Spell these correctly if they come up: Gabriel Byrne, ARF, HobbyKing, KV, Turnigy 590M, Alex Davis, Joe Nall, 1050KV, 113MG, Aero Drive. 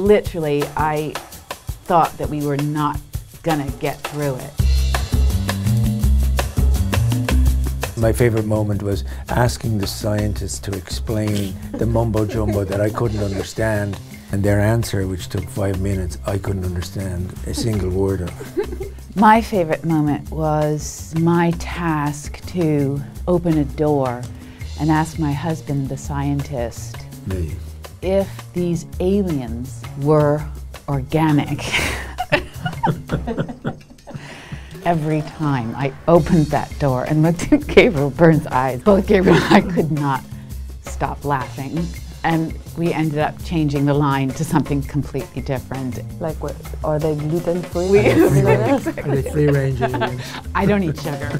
Literally, I thought that we were not gonna get through it. My favorite moment was asking the scientists to explain the mumbo jumbo that I couldn't understand, and their answer, which took 5 minutes, I couldn't understand a single word of. My favorite moment was my task to open a door and ask my husband, the scientist, me, if these aliens were organic. Every time I opened that door and looked at Gabriel Byrne's eyes, both Gabriel and I could not stop laughing. And we ended up changing the line to something completely different. Like what? Are they gluten-free? Are they free-ranging? I don't eat sugar.